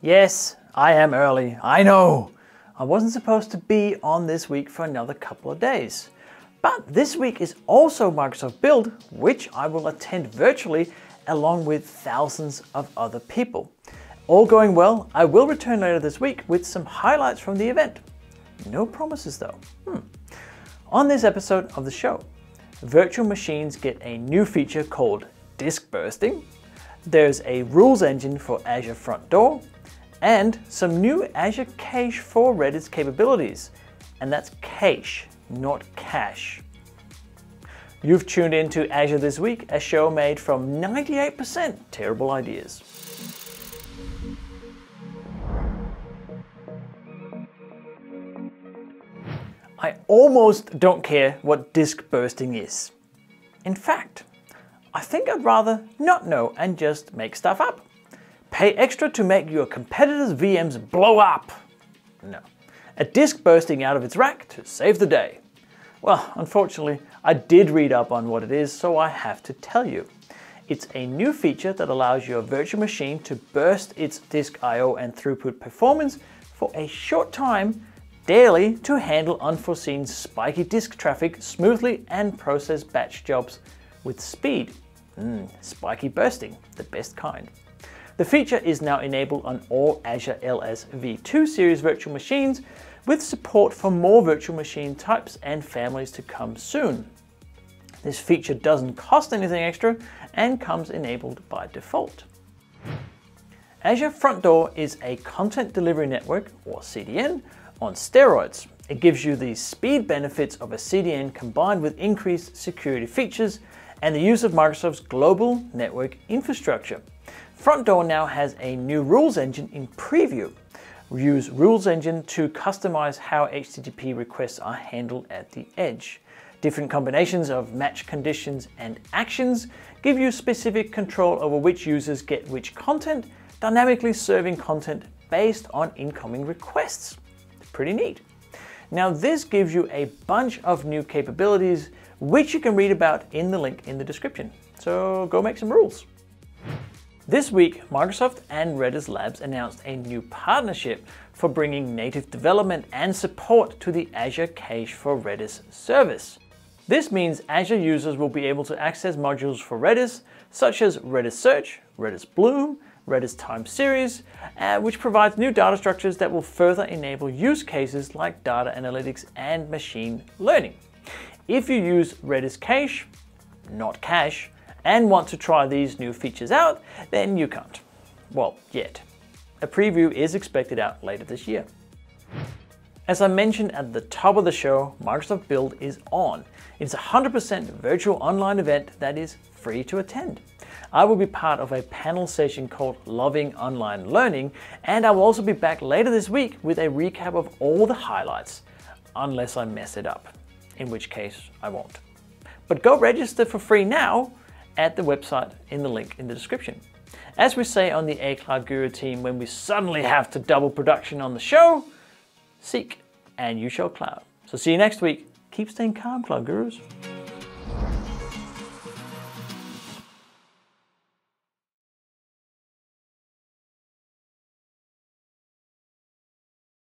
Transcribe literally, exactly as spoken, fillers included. Yes, I am early, I know. I wasn't supposed to be on this week for another couple of days. But this week is also Microsoft Build, which I will attend virtually along with thousands of other people. All going well, I will return later this week with some highlights from the event. No promises though. Hmm. On this episode of the show, virtual machines get a new feature called disk bursting, there's a rules engine for Azure Front Door, and some new Azure Cache for Redis capabilities. And that's cache, not cache. You've tuned into Azure This Week, a show made from ninety-eight percent terrible ideas. I almost don't care what disk bursting is. In fact, I think I'd rather not know and just make stuff up. Pay extra to make your competitors' V Ms blow up. No, a disk bursting out of its rack to save the day. Well, unfortunately, I did read up on what it is, so I have to tell you. It's a new feature that allows your virtual machine to burst its disk I O and throughput performance for a short time daily to handle unforeseen spiky disk traffic smoothly and process batch jobs with speed. Mm, spiky bursting, the best kind. The feature is now enabled on all Azure L S V two series virtual machines with support for more virtual machine types and families to come soon. This feature doesn't cost anything extra and comes enabled by default. Azure Front Door is a content delivery network, or C D N, on steroids. It gives you the speed benefits of a C D N combined with increased security features and the use of Microsoft's global network infrastructure. Front Door now has a new rules engine in preview. Use rules engine to customize how H T T P requests are handled at the edge. Different combinations of match conditions and actions give you specific control over which users get which content, dynamically serving content based on incoming requests. Pretty neat. Now this gives you a bunch of new capabilities which you can read about in the link in the description. So go make some rules. This week, Microsoft and Redis Labs announced a new partnership for bringing native development and support to the Azure Cache for Redis service. This means Azure users will be able to access modules for Redis, such as Redis Search, Redis Bloom, Redis Time Series, uh, which provides new data structures that will further enable use cases like data analytics and machine learning. If you use Redis Cache, not cache, and want to try these new features out, then you can't. Well, yet. A preview is expected out later this year. As I mentioned at the top of the show, Microsoft Build is on. It's a one hundred percent virtual online event that is free to attend. I will be part of a panel session called Loving Online Learning, and I will also be back later this week with a recap of all the highlights, unless I mess it up, in which case I won't. But go register for free now at the website in the link in the description. As we say on the A Cloud Guru team when we suddenly have to double production on the show, seek and you shall cloud. So see you next week. Keep staying calm, Cloud Gurus.